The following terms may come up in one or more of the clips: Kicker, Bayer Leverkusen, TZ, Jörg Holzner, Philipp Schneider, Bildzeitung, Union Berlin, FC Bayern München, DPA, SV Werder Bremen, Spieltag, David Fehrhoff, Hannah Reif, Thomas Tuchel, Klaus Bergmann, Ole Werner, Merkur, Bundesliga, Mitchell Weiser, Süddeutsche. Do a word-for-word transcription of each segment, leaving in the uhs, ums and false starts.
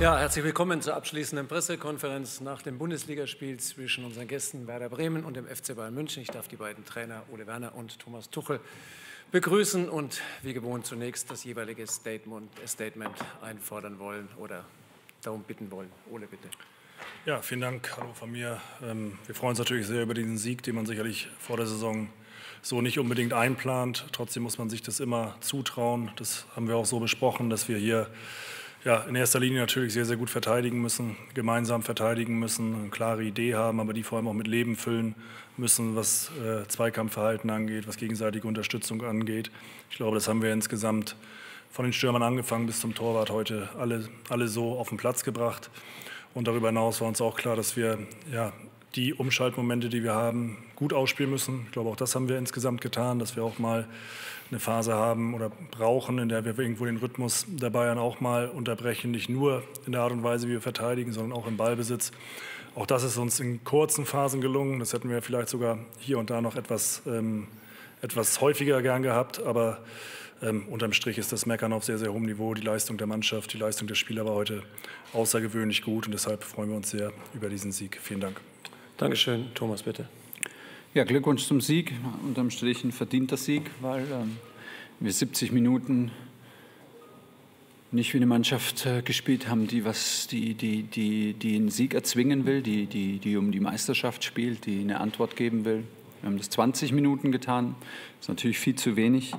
Ja, herzlich willkommen zur abschließenden Pressekonferenz nach dem Bundesligaspiel zwischen unseren Gästen Werder Bremen und dem F C Bayern München. Ich darf die beiden Trainer Ole Werner und Thomas Tuchel begrüßen und wie gewohnt zunächst das jeweilige Statement, Statement einfordern wollen oder darum bitten wollen. Ole, bitte. Ja, vielen Dank. Hallo von mir. Wir freuen uns natürlich sehr über diesen Sieg, den man sicherlich vor der Saison so nicht unbedingt einplant. Trotzdem muss man sich das immer zutrauen. Das haben wir auch so besprochen, dass wir hier ja, in erster Linie natürlich sehr, sehr gut verteidigen müssen, gemeinsam verteidigen müssen, eine klare Idee haben, aber die vor allem auch mit Leben füllen müssen, was äh, Zweikampfverhalten angeht, was gegenseitige Unterstützung angeht. Ich glaube, das haben wir insgesamt von den Stürmern angefangen bis zum Torwart heute alle, alle so auf den Platz gebracht. Und darüber hinaus war uns auch klar, dass wir ja, die Umschaltmomente, die wir haben, gut ausspielen müssen. Ich glaube, auch das haben wir insgesamt getan, dass wir auch mal eine Phase haben oder brauchen, in der wir irgendwo den Rhythmus der Bayern auch mal unterbrechen, nicht nur in der Art und Weise, wie wir verteidigen, sondern auch im Ballbesitz. Auch das ist uns in kurzen Phasen gelungen. Das hätten wir vielleicht sogar hier und da noch etwas, ähm, etwas häufiger gern gehabt. Aber ähm, unterm Strich ist das Meckern auf sehr, sehr hohem Niveau. Die Leistung der Mannschaft, die Leistung der Spieler war heute außergewöhnlich gut. Und deshalb freuen wir uns sehr über diesen Sieg. Vielen Dank. Dankeschön. Thomas, bitte. Ja, Glückwunsch zum Sieg. Unterm Strich ein verdienter Sieg, weil ähm, wir siebzig Minuten nicht wie eine Mannschaft äh, gespielt haben, die, was, die, die, die, die einen Sieg erzwingen will, die, die, die um die Meisterschaft spielt, die eine Antwort geben will. Wir haben das zwanzig Minuten getan. Das ist natürlich viel zu wenig.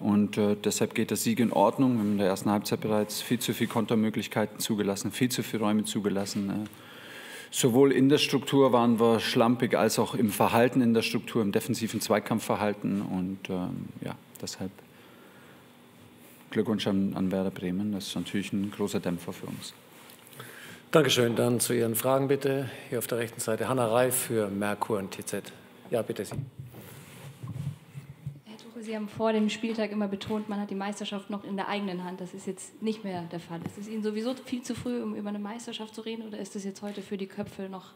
Und äh, deshalb geht der Sieg in Ordnung. Wir haben in der ersten Halbzeit bereits viel zu viele Kontermöglichkeiten zugelassen, viel zu viele Räume zugelassen. Äh, Sowohl in der Struktur waren wir schlampig, als auch im Verhalten in der Struktur, im defensiven Zweikampfverhalten. Und ähm, ja, deshalb Glückwunsch an, an Werder Bremen. Das ist natürlich ein großer Dämpfer für uns. Dankeschön. Dann zu Ihren Fragen bitte. Hier auf der rechten Seite Hannah Reif für Merkur und T Z. Ja, bitte Sie. Herr Tuchel, Sie haben vor dem Spieltag immer betont, man hat die Meisterschaft noch in der eigenen Hand. Das ist jetzt nicht mehr der Fall. Ist es Ihnen sowieso viel zu früh, um über eine Meisterschaft zu reden? Oder ist es jetzt heute für die Köpfe noch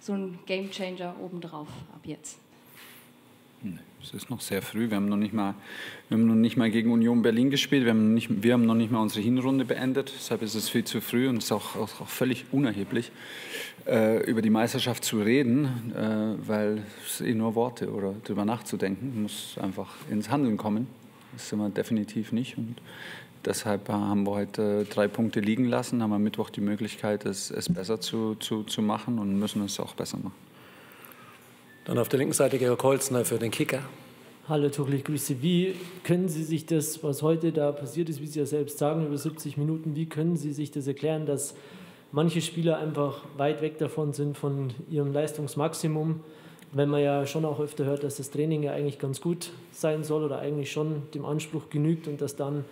so ein Gamechanger obendrauf ab jetzt? Nee, es ist noch sehr früh. Wir haben noch nicht mal, wir haben noch nicht mal gegen Union Berlin gespielt. Wir haben, nicht, wir haben noch nicht mal unsere Hinrunde beendet. Deshalb ist es viel zu früh und es ist auch, auch, auch völlig unerheblich, äh, über die Meisterschaft zu reden, äh, weil es eh nur Worte oder darüber nachzudenken, muss einfach ins Handeln kommen. Das sind wir definitiv nicht. Und deshalb haben wir heute drei Punkte liegen lassen, haben am Mittwoch die Möglichkeit, es, es besser zu, zu, zu machen und müssen es auch besser machen. Dann auf der linken Seite Jörg Holzner für den Kicker. Hallo Tuchel, ich grüße Sie. Wie können Sie sich das, was heute da passiert ist, wie Sie ja selbst sagen, über siebzig Minuten, wie können Sie sich das erklären, dass manche Spieler einfach weit weg davon sind von ihrem Leistungsmaximum, wenn man ja schon auch öfter hört, dass das Training ja eigentlich ganz gut sein soll oder eigentlich schon dem Anspruch genügt und dass dann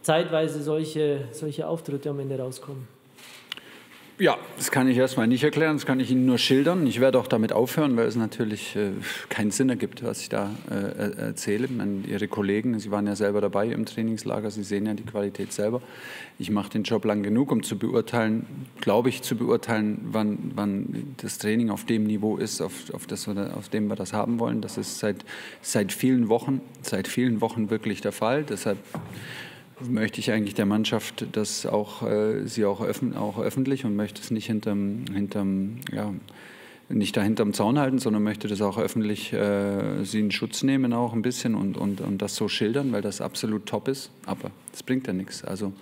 zeitweise solche, solche Auftritte am Ende rauskommen? Ja, das kann ich erstmal nicht erklären, das kann ich Ihnen nur schildern. Ich werde auch damit aufhören, weil es natürlich äh, keinen Sinn ergibt, was ich da äh, erzähle. Meine, Ihre Kollegen, Sie waren ja selber dabei im Trainingslager, Sie sehen ja die Qualität selber. Ich mache den Job lang genug, um zu beurteilen, glaube ich, zu beurteilen, wann, wann das Training auf dem Niveau ist, auf, auf, das, auf dem wir das haben wollen. Das ist seit, seit vielen Wochen, seit vielen Wochen wirklich der Fall. Deshalb möchte ich eigentlich der Mannschaft, dass auch äh, sie auch, öffn auch öffentlich und möchte es nicht hinterm, hinterm ja, nicht dahinterm Zaun halten, sondern möchte das auch öffentlich äh, sie in Schutz nehmen auch ein bisschen und, und, und das so schildern, weil das absolut top ist. Aber das bringt ja nichts. Also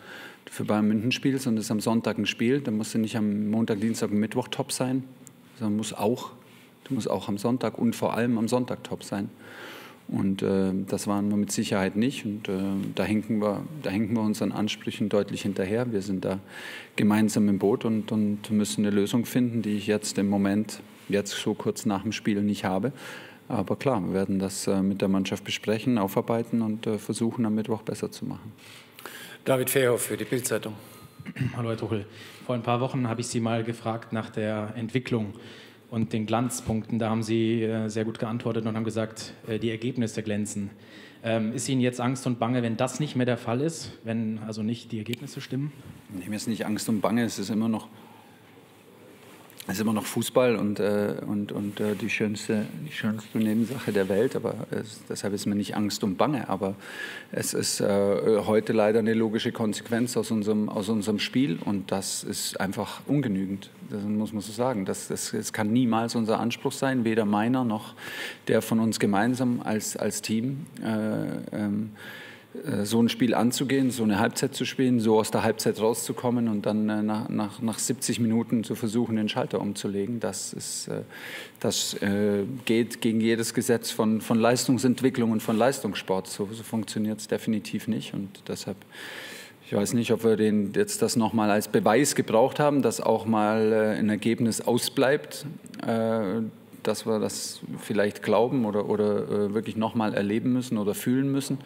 für Bayern München spielst und es ist am Sonntag ein Spiel, dann musst du nicht am Montag, Dienstag und Mittwoch top sein, sondern musst auch, du musst auch am Sonntag und vor allem am Sonntag top sein. Und äh, das waren wir mit Sicherheit nicht. Und äh, da hinken wir, da hinken wir unseren Ansprüchen deutlich hinterher. Wir sind da gemeinsam im Boot und, und müssen eine Lösung finden, die ich jetzt im Moment, jetzt so kurz nach dem Spiel, nicht habe. Aber klar, wir werden das äh, mit der Mannschaft besprechen, aufarbeiten und äh, versuchen, am Mittwoch besser zu machen. David Fehrhoff für die Bildzeitung. Hallo Herr Tuchel. Vor ein paar Wochen habe ich Sie mal gefragt nach der Entwicklung und den Glanzpunkten, da haben Sie äh, sehr gut geantwortet und haben gesagt, äh, die Ergebnisse glänzen. Ähm, ist Ihnen jetzt Angst und Bange, wenn das nicht mehr der Fall ist, wenn also nicht die Ergebnisse stimmen? Nee, mir ist nicht Angst und Bange, es ist immer noch, Es ist immer noch Fußball und, äh, und, und äh, die, schönste, die schönste Nebensache der Welt. Aber es, deshalb ist mir nicht Angst und Bange. Aber es ist äh, heute leider eine logische Konsequenz aus unserem, aus unserem Spiel. Und das ist einfach ungenügend. Das muss man so sagen. Das, das, das kann niemals unser Anspruch sein, weder meiner noch der von uns gemeinsam als, als Team. Äh, ähm, so ein Spiel anzugehen, so eine Halbzeit zu spielen, so aus der Halbzeit rauszukommen und dann äh, nach, nach, nach siebzig Minuten zu versuchen, den Schalter umzulegen, das, ist, äh, das äh, geht gegen jedes Gesetz von, von Leistungsentwicklung und von Leistungssport. So, so funktioniert es definitiv nicht. Und deshalb, ich weiß nicht, ob wir den, jetzt das nochmal als Beweis gebraucht haben, dass auch mal äh, ein Ergebnis ausbleibt, äh, dass wir das vielleicht glauben oder, oder äh, wirklich nochmal erleben müssen oder fühlen müssen.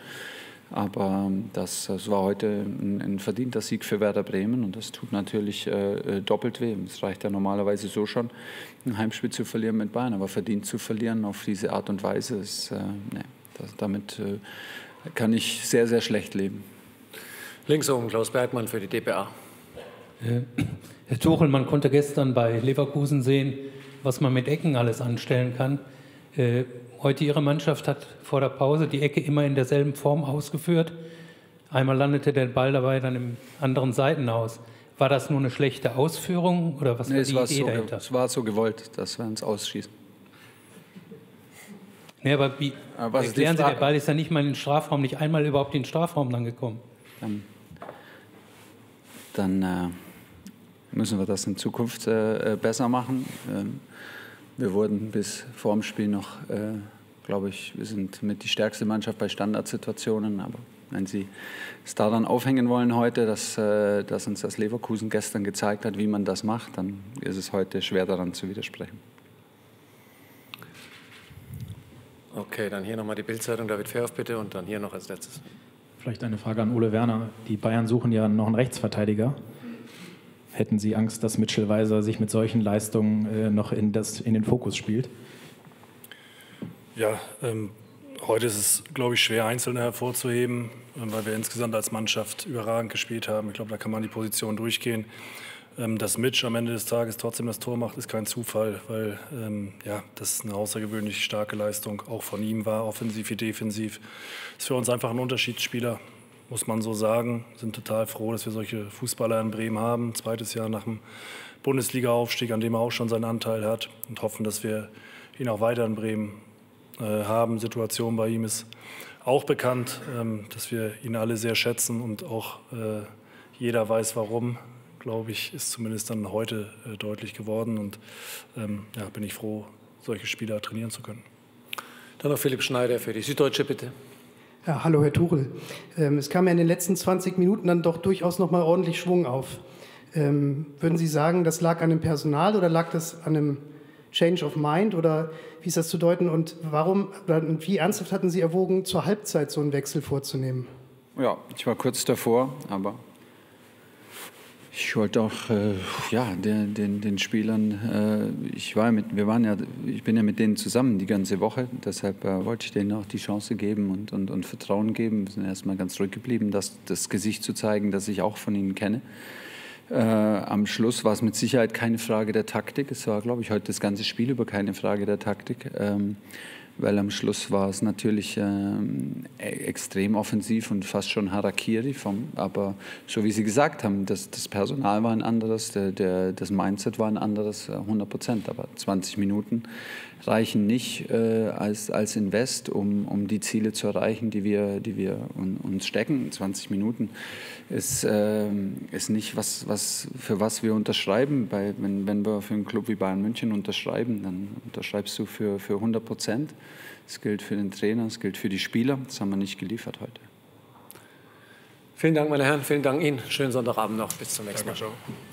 Aber das, das war heute ein, ein verdienter Sieg für Werder Bremen und das tut natürlich äh, doppelt weh. Es reicht ja normalerweise so schon, ein Heimspiel zu verlieren mit Bayern, aber verdient zu verlieren auf diese Art und Weise, ist, äh, nee, das, damit äh, kann ich sehr, sehr schlecht leben. Links oben Klaus Bergmann für die D P A. Herr Tuchel, man konnte gestern bei Leverkusen sehen, was man mit Ecken alles anstellen kann. Äh, Heute Ihre Mannschaft hat vor der Pause die Ecke immer in derselben Form ausgeführt. Einmal landete der Ball dabei dann im anderen Seitenhaus. War das nur eine schlechte Ausführung oder was war nee, die Idee so dahinter? Es war so gewollt, dass wir uns ausschießen. Nee, aber wie aber erklären Sie, der Ball ist ja nicht mal in den Strafraum, nicht einmal überhaupt in den Strafraum dann gekommen. Dann, dann äh, müssen wir das in Zukunft äh, besser machen. Ähm, Wir wurden bis vor dem Spiel noch, äh, glaube ich, wir sind mit die stärkste Mannschaft bei Standardsituationen. Aber wenn Sie es daran aufhängen wollen heute, dass, äh, dass uns das Leverkusen gestern gezeigt hat, wie man das macht, dann ist es heute schwer daran zu widersprechen. Okay, dann hier nochmal die Bildzeitung, David Fehrhoff bitte, und dann hier noch als letztes. Vielleicht eine Frage an Ole Werner. Die Bayern suchen ja noch einen Rechtsverteidiger. Hätten Sie Angst, dass Mitchell Weiser sich mit solchen Leistungen äh, noch in, das, in den Fokus spielt? Ja, ähm, heute ist es, glaube ich, schwer, Einzelne hervorzuheben, äh, weil wir insgesamt als Mannschaft überragend gespielt haben. Ich glaube, da kann man die Position durchgehen. Ähm, dass Mitch am Ende des Tages trotzdem das Tor macht, ist kein Zufall, weil ähm, ja, das eine außergewöhnlich starke Leistung auch von ihm war, offensiv wie defensiv. Ist für uns einfach ein Unterschiedsspieler, muss man so sagen. Wir sind total froh, dass wir solche Fußballer in Bremen haben. Zweites Jahr nach dem Bundesliga-Aufstieg, an dem er auch schon seinen Anteil hat. Und hoffen, dass wir ihn auch weiter in Bremen äh, haben. Die Situation bei ihm ist auch bekannt, ähm, dass wir ihn alle sehr schätzen. Und auch äh, jeder weiß, warum, glaube ich, ist zumindest dann heute äh, deutlich geworden. Und ähm, ja, bin ich froh, solche Spieler trainieren zu können. Dann noch Philipp Schneider für die Süddeutsche, bitte. Ja, hallo Herr Tuchel. Ähm, es kam ja in den letzten zwanzig Minuten dann doch durchaus noch mal ordentlich Schwung auf. Ähm, würden Sie sagen, das lag an dem Personal oder lag das an einem Change of Mind oder wie ist das zu deuten? Und warum oder wie ernsthaft hatten Sie erwogen, zur Halbzeit so einen Wechsel vorzunehmen? Ja, ich war kurz davor, aber ich wollte auch äh, ja, den, den, den Spielern, äh, ich, war mit, wir waren ja, ich bin ja mit denen zusammen die ganze Woche, deshalb äh, wollte ich denen auch die Chance geben und, und, und Vertrauen geben. Wir sind erstmal ganz ruhig geblieben, das, das Gesicht zu zeigen, das ich auch von ihnen kenne. Äh, am Schluss war es mit Sicherheit keine Frage der Taktik. Es war, glaube ich, heute das ganze Spiel über keine Frage der Taktik. Ähm, Weil am Schluss war es natürlich ähm, extrem offensiv und fast schon Harakiri. Vom, aber so wie Sie gesagt haben, das, das Personal war ein anderes, der, der, das Mindset war ein anderes, hundert Prozent. Aber zwanzig Minuten reichen nicht äh, als, als Invest, um, um die Ziele zu erreichen, die wir, die wir un, uns stecken. zwanzig Minuten ist, äh, ist nicht, was, was, für was wir unterschreiben. Bei, wenn, wenn wir für einen Club wie Bayern München unterschreiben, dann unterschreibst du für, für hundert Prozent. Das gilt für den Trainer, das gilt für die Spieler. Das haben wir nicht geliefert heute. Vielen Dank, meine Herren. Vielen Dank Ihnen. Schönen Sonntagabend noch. Bis zum nächsten Mal. Danke.